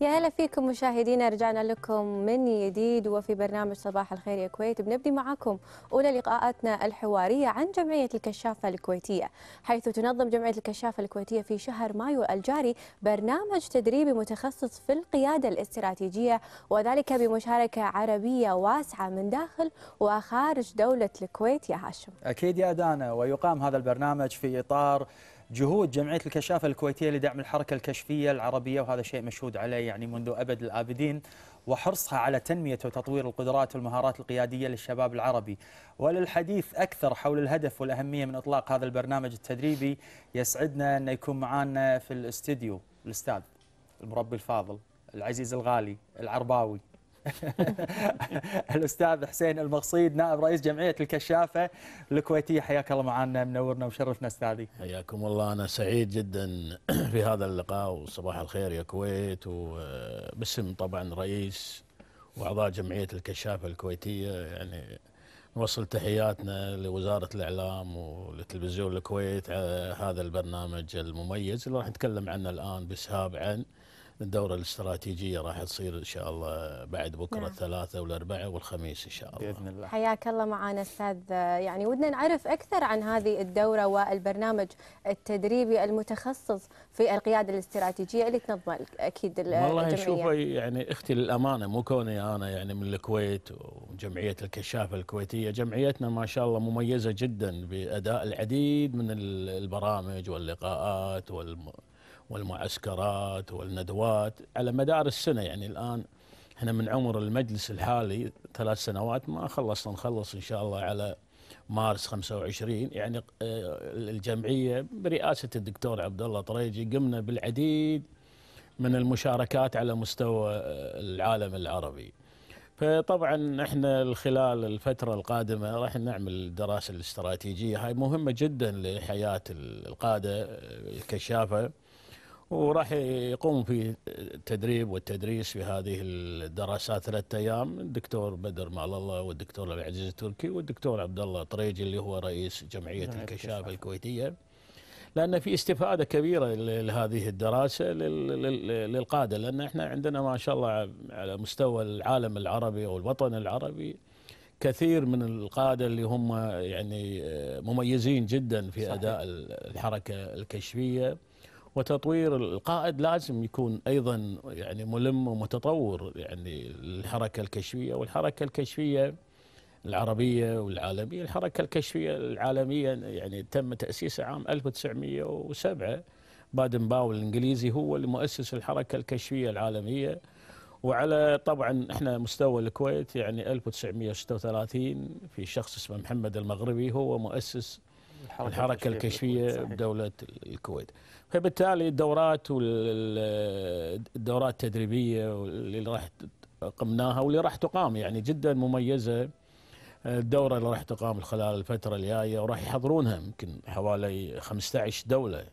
يا هلا فيكم مشاهدينا، رجعنا لكم من جديد وفي برنامج صباح الخير يا كويت. بنبدي معاكم أولى لقاءاتنا الحوارية عن جمعية الكشافة الكويتية، حيث تنظم جمعية الكشافة الكويتية في شهر مايو الجاري برنامج تدريبي متخصص في القيادة الاستراتيجية، وذلك بمشاركة عربية واسعة من داخل وخارج دولة الكويت. يا هاشم، أكيد يا دانا، ويقام هذا البرنامج في إطار جهود جمعية الكشافة الكويتية لدعم الحركة الكشفية العربية، وهذا شيء مشهود عليه يعني منذ أبد الآبدين، وحرصها على تنمية وتطوير القدرات والمهارات القيادية للشباب العربي. وللحديث أكثر حول الهدف والأهمية من إطلاق هذا البرنامج التدريبي، يسعدنا أن يكون معنا في الاستديو الأستاذ المربي الفاضل العزيز الغالي العرباوي الأستاذ حسين المقصيد، نائب رئيس جمعية الكشافة الكويتية. حياك الله معنا، منورنا وشرفنا أستاذي. حياكم الله، أنا سعيد جدا في هذا اللقاء، وصباح الخير يا كويت، وباسم طبعا رئيس وأعضاء جمعية الكشافة الكويتية يعني نوصل تحياتنا لوزارة الإعلام والتلفزيون الكويت على هذا البرنامج المميز اللي راح نتكلم عنه الآن بسهاب عن الدورة الاستراتيجية راح تصير إن شاء الله بعد بكرة، نعم. الثلاثاء والأربعاء والخميس إن شاء الله بإذن الله. حياك الله معنا أستاذ، يعني ودنا نعرف أكثر عن هذه الدورة والبرنامج التدريبي المتخصص في القيادة الاستراتيجية اللي تنظمها أكيد الجمعية. والله نشوفه يعني أختي للأمانة، مو كوني أنا يعني من الكويت وجمعية الكشافة الكويتية، جمعيتنا ما شاء الله مميزة جدا بأداء العديد من البرامج واللقاءات والمعسكرات والندوات على مدار السنة. يعني الآن احنا من عمر المجلس الحالي 3 سنوات ما خلصنا، نخلص إن شاء الله على مارس 25. يعني الجمعية برئاسة الدكتور عبد الله طريجي قمنا بالعديد من المشاركات على مستوى العالم العربي. فطبعا احنا خلال الفترة القادمة راح نعمل الدراسة الاستراتيجية، هاي مهمة جدا لحياة القادة الكشافة، وراح يقوم في التدريب والتدريس في هذه الدراسات 3 أيام الدكتور بدر مال الله والدكتور العزيز التركي والدكتور عبد الله طريجي اللي هو رئيس جمعية الكشافة الكويتية، لأن في استفادة كبيرة لهذه الدراسة للقادة، لأن احنا عندنا ما شاء الله على مستوى العالم العربي أو الوطن العربي كثير من القادة اللي هم يعني مميزين جدا في أداء الحركة الكشفية. وتطوير القائد لازم يكون أيضا يعني ملم ومتطور يعني الحركة الكشفية، والحركة الكشفية العربية والعالمية. الحركة الكشفية العالمية يعني تم تأسيسها عام 1907، بادن باول الإنجليزي هو اللي مؤسس الحركة الكشفية العالمية. وعلى طبعا احنا مستوى الكويت يعني 1936 في شخص اسمه محمد المغربي هو مؤسس الحركة الكشفية بدولة الكويت. فبالتالي الدورات التدريبية اللي راح قمناها واللي راح تقام يعني جدا مميزة. الدورة اللي راح تقام خلال الفترة الجاية وراح يحضرونها يمكن حوالي 15 دولة.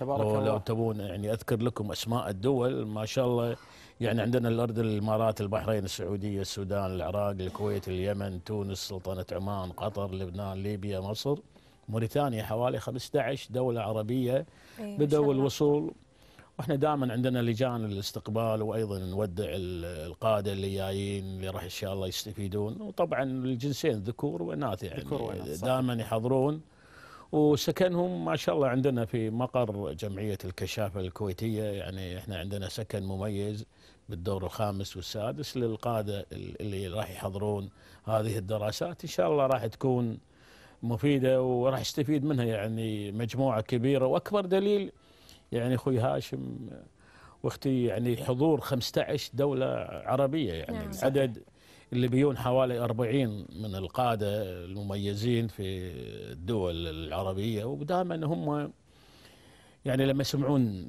تبارك الله. لو تبون يعني أذكر لكم أسماء الدول ما شاء الله، يعني عندنا الأردن، الإمارات، البحرين، السعودية، السودان، العراق، الكويت، اليمن، تونس، سلطنة عمان، قطر، لبنان، ليبيا، مصر، موريتانيا، حوالي 15 دولة عربية بدأوا الوصول. واحنا دائما عندنا لجان الاستقبال، وايضا نودع القادة اللي جايين اللي راح ان شاء الله يستفيدون، وطبعا الجنسين ذكور واناث يعني دائما يحضرون. وسكنهم ما شاء الله عندنا في مقر جمعية الكشافة الكويتية، يعني احنا عندنا سكن مميز بالدور ال5 وال6 للقادة اللي راح يحضرون هذه الدراسات. ان شاء الله راح تكون مفيدة وراح يستفيد منها يعني مجموعة كبيرة. وأكبر دليل يعني أخوي هاشم وأختي يعني حضور 15 دولة عربية، يعني نعم العدد اللي بيون حوالي 40 من القادة المميزين في الدول العربية. ودائما هم يعني لما يسمعون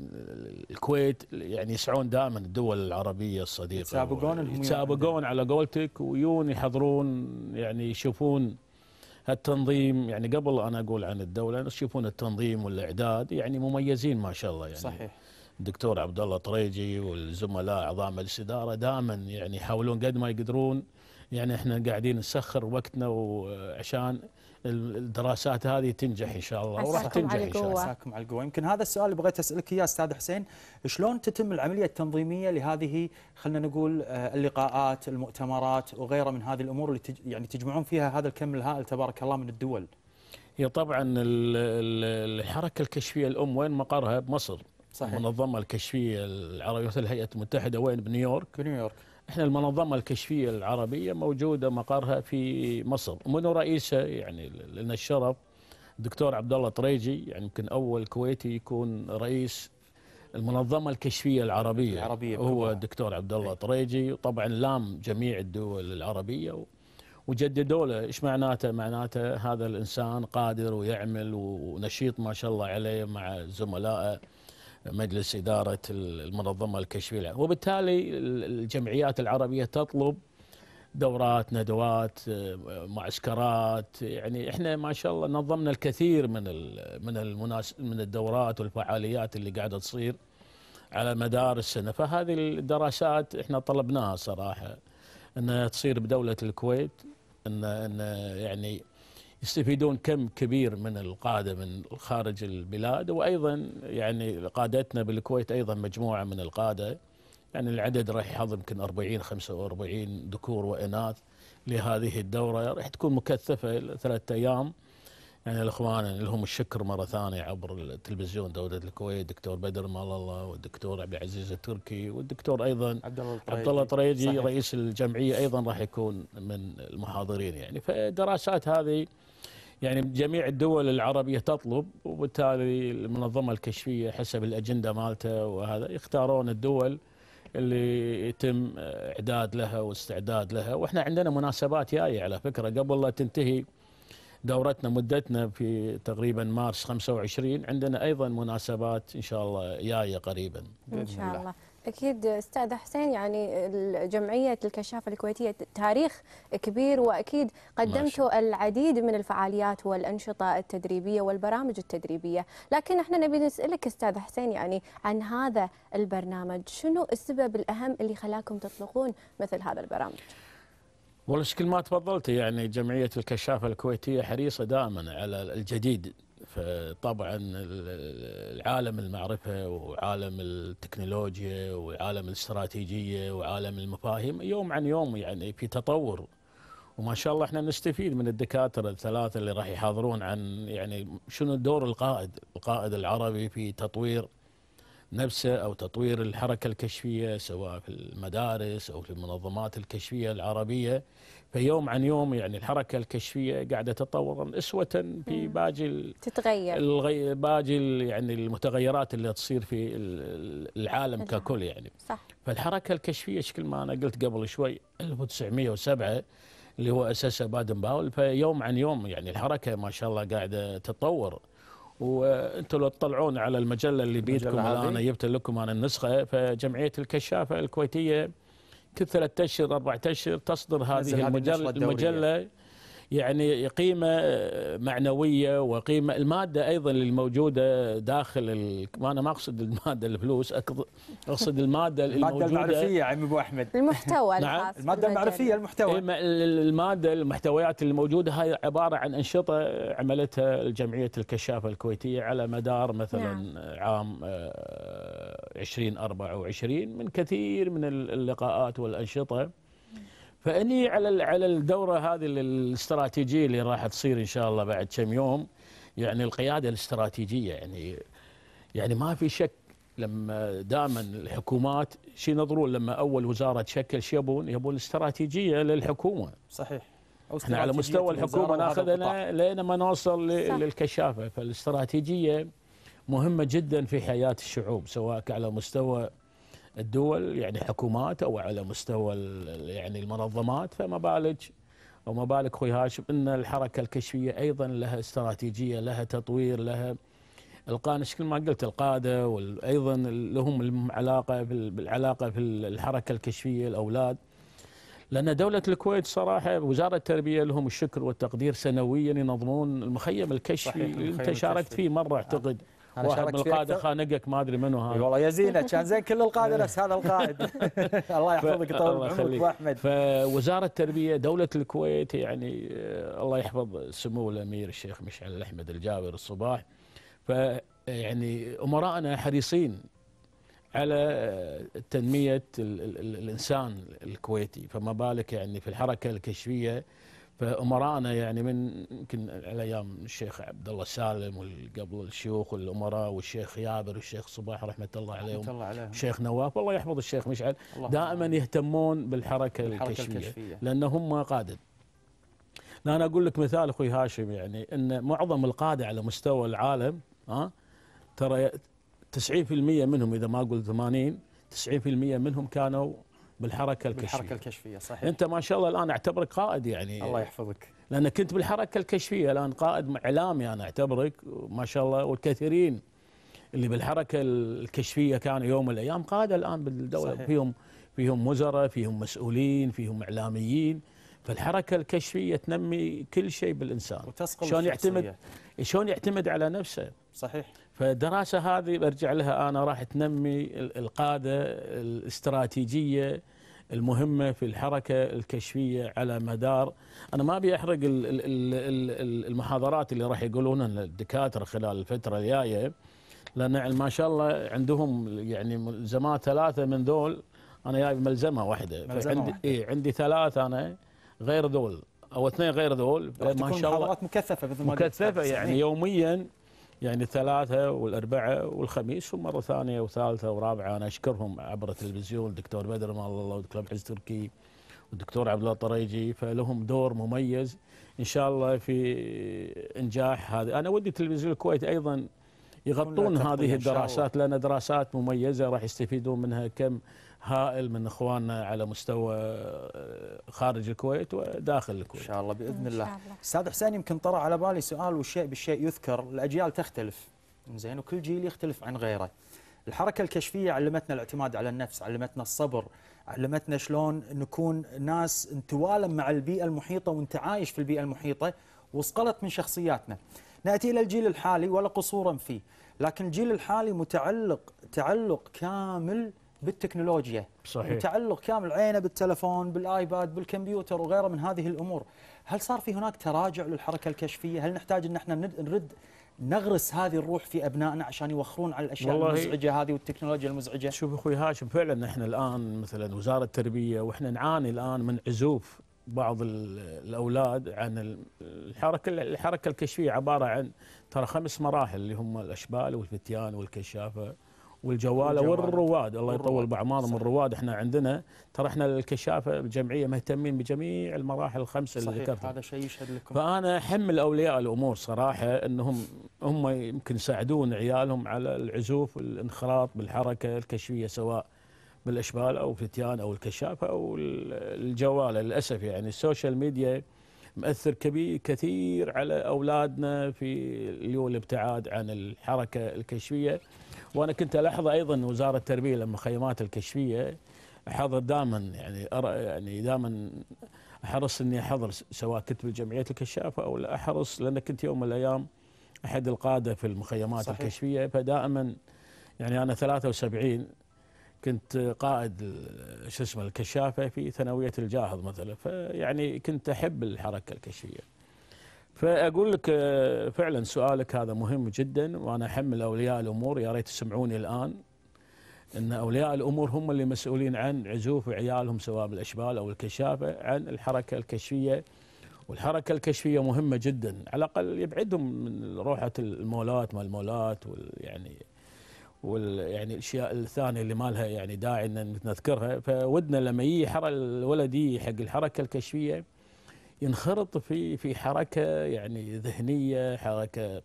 الكويت يعني يسعون دائما الدول العربية الصديقة يتسابقون على قولتك ويون يحضرون، يعني يشوفون التنظيم. يعني قبل أنا أقول عن الدولة يشوفون التنظيم والإعداد، يعني مميزين ما شاء الله. يعني صحيح الدكتور عبد الله طريجي والزملاء أعضاء مجلس الإدارة دائما يعني يحاولون قد ما يقدرون يعني احنا قاعدين نسخر وقتنا وعشان الدراسات هذه تنجح ان شاء الله وراح تنجح ان شاء الله. عساكم على القوه. يمكن هذا السؤال اللي بغيت اسالك اياه استاذ حسين، شلون تتم العمليه التنظيميه لهذه خلينا نقول اللقاءات، المؤتمرات وغيرها من هذه الامور اللي يعني تجمعون فيها هذا الكم الهائل تبارك الله من الدول؟ هي طبعا الحركه الكشفيه الام وين مقرها؟ بمصر. صحيح. المنظمه الكشفيه العربيه مثل الهيئات المتحده وين؟ بنيويورك. بنيويورك. احنا المنظمه الكشفيه العربيه موجوده مقرها في مصر، ومن رئيسها يعني لنا الشرف الدكتور عبد الله طريجي، يعني يمكن اول كويتي يكون رئيس المنظمه الكشفيه العربيه هو الدكتور عبد الله طريجي، وطبعا لام جميع الدول العربيه وجددوا له. ايش معناته؟ معناته هذا الانسان قادر ويعمل ونشيط ما شاء الله عليه مع زملائه مجلس إدارة المنظمة الكشفية، وبالتالي الجمعيات العربية تطلب دورات، ندوات، معسكرات. يعني احنا ما شاء الله نظمنا الكثير من الدورات والفعاليات اللي قاعدة تصير على مدار السنة. فهذه الدراسات احنا طلبناها صراحة انها تصير بدولة الكويت، ان يعني يستفيدون كم كبير من القادة من خارج البلاد، وأيضا يعني قادتنا بالكويت أيضا مجموعة من القادة، يعني العدد راح يحضر يمكن 40-45 ذكور وإناث لهذه الدورة، راح تكون مكثفة 3 أيام. يعني الإخوان لهم الشكر مرة ثانية عبر التلفزيون دولة الكويت، دكتور بدر مال الله والدكتور عبد العزيز التركي والدكتور أيضا عبد الله طريجي رئيس الجمعية أيضا راح يكون من المحاضرين. يعني فالدراسات هذه يعني جميع الدول العربية تطلب، وبالتالي المنظمة الكشفية حسب الأجندة مالته وهذا يختارون الدول اللي يتم إعداد لها واستعداد لها. وإحنا عندنا مناسبات جاية على فكرة، قبل لا تنتهي دورتنا مدتنا في تقريبا مارس 25 عندنا أيضا مناسبات إن شاء الله جاية قريبا إن شاء الله. أكيد أستاذ حسين، يعني جمعية الكشافة الكويتية تاريخ كبير، وأكيد قدمتوا العديد من الفعاليات والأنشطة التدريبية والبرامج التدريبية، لكن احنا نبي نسألك أستاذ حسين يعني عن هذا البرنامج، شنو السبب الأهم اللي خلاكم تطلقون مثل هذا البرامج؟ والله مثل ما تفضلت، يعني جمعية الكشافة الكويتية حريصة دائما على الجديد، فطبعا العالم المعرفة وعالم التكنولوجيا وعالم الاستراتيجية وعالم المفاهيم يوم عن يوم يعني في تطور، وما شاء الله احنا نستفيد من الدكاترة 3 اللي راح يحاضرون عن يعني شنو دور القائد العربي في تطوير نفسه أو تطوير الحركة الكشفية سواء في المدارس أو في المنظمات الكشفية العربية. فيوم عن يوم يعني الحركة الكشفية قاعدة تتطور أسوة في باجي تتغير باجي يعني المتغيرات اللي تصير في العالم ككل يعني. صح. فالحركة الكشفية شكل ما أنا قلت قبل شوي 1907 اللي هو أسسها بادن باول، فيوم عن يوم يعني الحركة ما شاء الله قاعدة تتطور. وانتم لو تطلعون على المجله اللي بيدكم انا جبت لكم انا النسخه، فجمعيه الكشافه الكويتيه كل 3 أشهر 4 أشهر تصدر هذه المجله، يعني قيمه معنويه وقيمه الماده ايضا اللي موجوده داخل انا ما اقصد الماده الفلوس، اقصد الماده الموجوده المعرفيه يا عمي ابو احمد، المحتوى الخاص الماده المعرفيه المحتوى الماده المحتويات اللي موجوده هاي عباره عن انشطه عملتها جمعيه الكشافه الكويتيه على مدار مثلا عام 2024 من كثير من اللقاءات والانشطه. فاني على الدوره هذه الاستراتيجيه اللي راح تصير ان شاء الله بعد كم يوم، يعني القياده الاستراتيجيه، يعني ما في شك لما دائما الحكومات شي نظرون لما اول وزاره تشكل شي يبون استراتيجيه للحكومه. صحيح. احنا على مستوى الحكومه ناخذنا لين ما نوصل للكشافه، فالاستراتيجيه مهمه جدا في حياه الشعوب سواء على مستوى الدول يعني حكومات او على مستوى يعني المنظمات. فما بالك اخوي هاشم ان الحركه الكشفيه ايضا لها استراتيجيه، لها تطوير، لها القانش كل ما قلت القاده، وايضا لهم علاقه بالعلاقه في الحركه الكشفيه الاولاد. لان دوله الكويت صراحه وزاره التربيه لهم الشكر والتقدير، سنويا ينظمون المخيم الكشفي اللي انت شاركت فيه مره اعتقد انا شاب القاده خانقك ما ادري منو هذا. والله يزينه كان زين كل القاده نفس هذا القائد. الله يحفظك ويطول عمرك واحمد. فوزاره التربيه دوله الكويت يعني الله يحفظ سمو الامير الشيخ مشعل أحمد الجابر الصباح، فيعني امراءنا حريصين على تنميه الانسان الكويتي، فما بالك يعني في الحركه الكشفيه. فأمراءنا يعني من يمكن الايام الشيخ عبد الله سالم والقبل الشيوخ والامراء والشيخ يابر والشيخ صباح رحمه الله عليهم الشيخ نواف والله يحفظ الشيخ مشعل دائما يهتمون بالحركه الكشفيه لان هم قاده. انا اقول لك مثال اخوي هاشم يعني ان معظم القاده على مستوى العالم ترى 90% منهم اذا ما اقول 80 90% منهم كانوا بالحركة الكشفية صحيح. أنت ما شاء الله الآن أعتبرك قائد يعني الله يحفظك لأنك كنت بالحركة الكشفية الآن قائد إعلامي أنا أعتبرك ما شاء الله، والكثيرين اللي بالحركة الكشفية كانوا يوم من الأيام قادة الآن بالدولة صحيح. فيهم وزراء، فيهم مسؤولين، فيهم إعلاميين. فالحركة الكشفية تنمي كل شيء بالإنسان شلون يعتمد على نفسه صحيح. فالدراسة هذه برجع لها أنا راح تنمي القادة الاستراتيجية المهمة في الحركة الكشفية على مدار. أنا ما أبي أحرق المحاضرات اللي راح يقولونها الدكاترة خلال الفترة الجاية لأن ما شاء الله عندهم يعني ملزمات ثلاثة من دول، أنا جايب ملزمة واحدة عندي ثلاثة أنا غير دول أو اثنين غير دول ما شاء الله مكثفة يعني يوميا يعني الثلاثة والأربعة والخميس ومرة ثانية وثالثة ورابعة. أنا أشكرهم عبر التلفزيون الدكتور بدر مال الله والدكتور محمد تركي والدكتور عبد الله طريجي، فلهم دور مميز إن شاء الله في إنجاح هذا. أنا ودي تلفزيون الكويت أيضا يغطون هذه الدراسات لأن دراسات مميزة راح يستفيدون منها كم هائل من اخواننا على مستوى خارج الكويت وداخل الكويت. ان شاء الله باذن الله. استاذ حسين يمكن طرأ على بالي سؤال، والشيء بالشيء يذكر، الاجيال تختلف زين وكل جيل يختلف عن غيره. الحركه الكشفيه علمتنا الاعتماد على النفس، علمتنا الصبر، علمتنا شلون نكون ناس نتوالم مع البيئه المحيطه وانت عايش في البيئه المحيطه وصقلت من شخصياتنا. ناتي الى الجيل الحالي ولا قصورا فيه، لكن الجيل الحالي تعلق كامل بالتكنولوجيا صحيح. متعلق كامل عينه بالتلفون بالايباد بالكمبيوتر وغيره من هذه الامور. هل صار في هناك تراجع للحركه الكشفيه؟ هل نحتاج ان احنا نرد نغرس هذه الروح في ابنائنا عشان يوخرون على الاشياء المزعجه هذه والتكنولوجيا المزعجه؟ شوف اخوي هاشم فعلا احنا الان مثلا وزاره التربيه واحنا نعاني الان من عزوف بعض الاولاد عن الحركه الكشفيه. عباره عن ترى 5 مراحل اللي هم الاشبال والفتيان والكشافه والجواله والرواد الله يطول باعمارهم. الرواد احنا عندنا ترى احنا الكشافه الجمعيه مهتمين بجميع المراحل ال5 اللي ذكرتها. هذا شيء يشهد لكم. فانا احمل اولياء الامور صراحه انهم هم يمكن يساعدون عيالهم على العزوف والانخراط بالحركه الكشفيه سواء بالاشبال او الفتيان او الكشافه او الجواله. للاسف يعني السوشيال ميديا مؤثر كبير كثير على اولادنا في الابتعاد عن الحركه الكشفيه. وانا كنت الاحظ ايضا وزاره التربيه لما خيمات الكشفيه احضر دائما يعني دائما احرص اني احضر سواء كنت بالجمعيه الكشافه او لا احرص لان كنت يوم من الايام احد القاده في المخيمات صحيح. الكشفيه. فدائما يعني انا 73 كنت قائد الكشافه في ثانويه الجاهض مثلا، فيعني كنت احب الحركه الكشفيه. فأقول لك فعلا سؤالك هذا مهم جدا وأنا أحمل أولياء الأمور. يا ريت تسمعوني الآن أن أولياء الأمور هم اللي مسؤولين عن عزوف عيالهم سواء بالأشبال أو الكشافة عن الحركة الكشفية. والحركة الكشفية مهمة جدا، على الأقل يبعدهم من روحة المولات ما المولات وال الأشياء الثانية اللي ما لها يعني داعي أن نذكرها. فودنا لما يجي الولد حق الحركة الكشفية ينخرط في حركة يعني ذهنية، حركة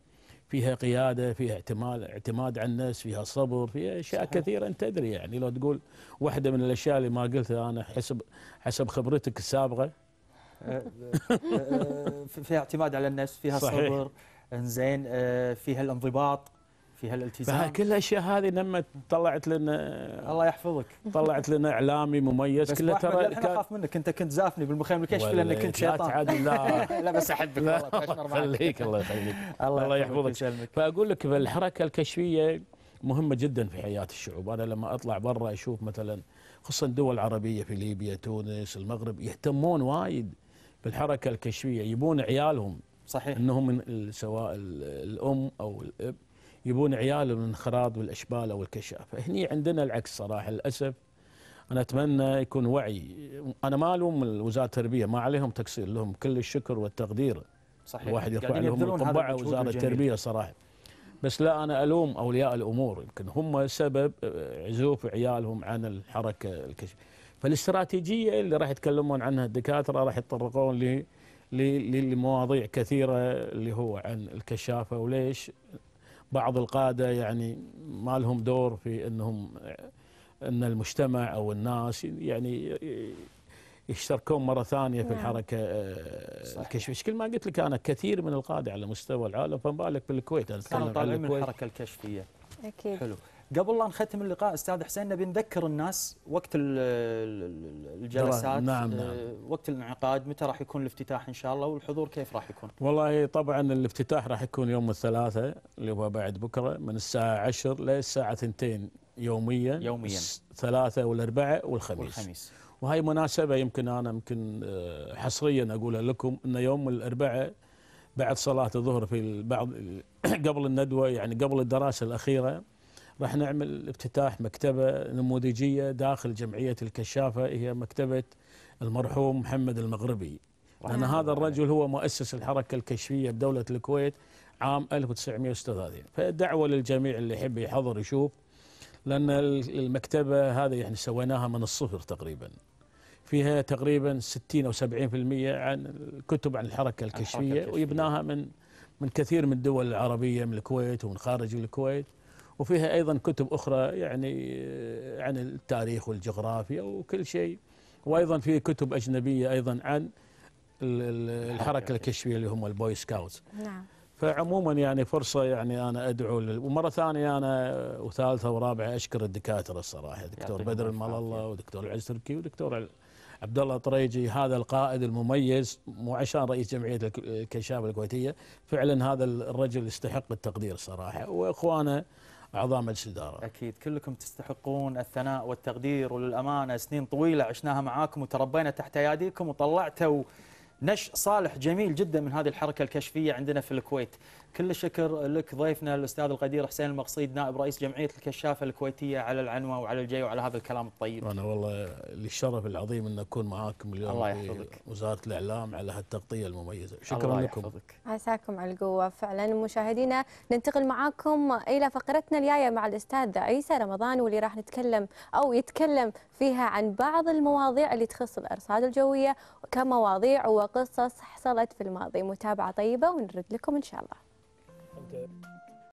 فيها قيادة، فيها اعتماد على النفس، فيها صبر، فيها أشياء كثيرة. أنت تدري يعني لو تقول واحدة من الأشياء اللي ما قلتها أنا حسب خبرتك السابقة فيها اعتماد على النفس، فيها صبر، إنزين، فيها الانضباط، في هالالتزام. فكل الاشياء هذه لما طلعت لنا الله يحفظك طلعت لنا اعلامي مميز كله ترى. انا اخاف منك، انت كنت زافني بالمخيم الكشفي لانك كنت شيطان. لا لا بس احبك والله، تشكر معك. الله يخليك الله يحفظك. فاقول لك بالحركه الكشفيه مهمه جدا في حياه الشعوب. انا لما اطلع برا اشوف مثلا خصوصا دول عربيه في ليبيا تونس المغرب يهتمون وايد بالحركه الكشفيه، يبون عيالهم صحيح انهم من سواء الام او الاب يبون عيالهم الانخراط والاشبال او الكشافه. هني عندنا العكس صراحه للاسف. انا اتمنى يكون وعي. انا ما الوم وزاره التربيه، ما عليهم تقصير، لهم كل الشكر والتقدير صحيح، الواحد يرفع لهم القبعه وزاره التربيه صراحه. بس لا انا الوم اولياء الامور، يمكن هم سبب عزوف عيالهم عن الحركه الكشفيه. فالاستراتيجيه اللي راح يتكلمون عنها الدكاتره راح يتطرقون لمواضيع كثيره اللي هو عن الكشافه وليش بعض القاده يعني ما لهم دور في انهم ان المجتمع او الناس يعني يشتركون مره ثانيه في الحركه الكشفيه. كل ما قلت لك انا كثير من القاده على مستوى العالم فما بالك بالكويت. انا اتكلم عن الحركه الكشفيه اكيد. حلو، قبل لا نختم اللقاء استاذ حسين نبي نذكر الناس وقت الجلسات. نعم. وقت الانعقاد متى راح يكون الافتتاح ان شاء الله، والحضور كيف راح يكون؟ والله طبعا الافتتاح راح يكون يوم الثلاثاء اللي هو بعد بكره من الساعه 10 للساعه 2 يوميا الثلاثاء والاربعاء والخميس. وهي مناسبه يمكن انا يمكن حصريا اقولها لكم ان يوم الاربعاء بعد صلاه الظهر في البعض قبل الندوه يعني قبل الدراسه الاخيره راح نعمل افتتاح مكتبه نموذجيه داخل جمعيه الكشافه، هي مكتبه المرحوم محمد المغربي، لان هذا الرجل هو مؤسس الحركه الكشفيه بدوله الكويت عام 1936. فدعوه للجميع اللي يحب يحضر يشوف، لان المكتبه هذه يعني سويناها من الصفر تقريبا، فيها تقريبا 60 او 70% عن الكتب عن الحركه الكشفيه، ويبناها من كثير من الدول العربيه من الكويت ومن خارج الكويت، وفيها ايضا كتب اخرى يعني عن التاريخ والجغرافيا وكل شيء، وايضا في كتب اجنبيه ايضا عن الحركه الكشفيه اللي هم البوي سكاوتس. نعم. فعموما يعني فرصه يعني انا ادعو ومره ثانيه انا وثالثه ورابعه اشكر الدكاتره الصراحه، دكتور بدر مال الله ودكتور عيسى رمضان ودكتور عبد الله طريجي، هذا القائد المميز، مو عشان رئيس جمعيه الكشافه الكويتيه، فعلا هذا الرجل يستحق التقدير صراحه، واخوانه اعضاء مجلس الاداره. اكيد كلكم تستحقون الثناء والتقدير، وللامانه سنين طويله عشناها معاكم وتربينا تحت اياديكم وطلعتوا نشء صالح جميل جدا من هذه الحركه الكشفيه عندنا في الكويت. كل الشكر لك ضيفنا الاستاذ القدير حسين المقصيد نائب رئيس جمعيه الكشافه الكويتيه على العنوه وعلى الجي وعلى هذا الكلام الطيب. وانا والله للشرف العظيم ان اكون معاكم اليوم. الله يحفظك. وزاره الاعلام على هالتغطيه المميزه، شكرا لكم. الله يحفظك. عساكم على القوه فعلا. مشاهدينا ننتقل معاكم الى فقرتنا الجايه مع الاستاذ عيسى رمضان، واللي راح نتكلم او يتكلم فيها عن بعض المواضيع اللي تخص الارصاد الجويه كمواضيع وقصص حصلت في الماضي. متابعه طيبه ونرد لكم ان شاء الله.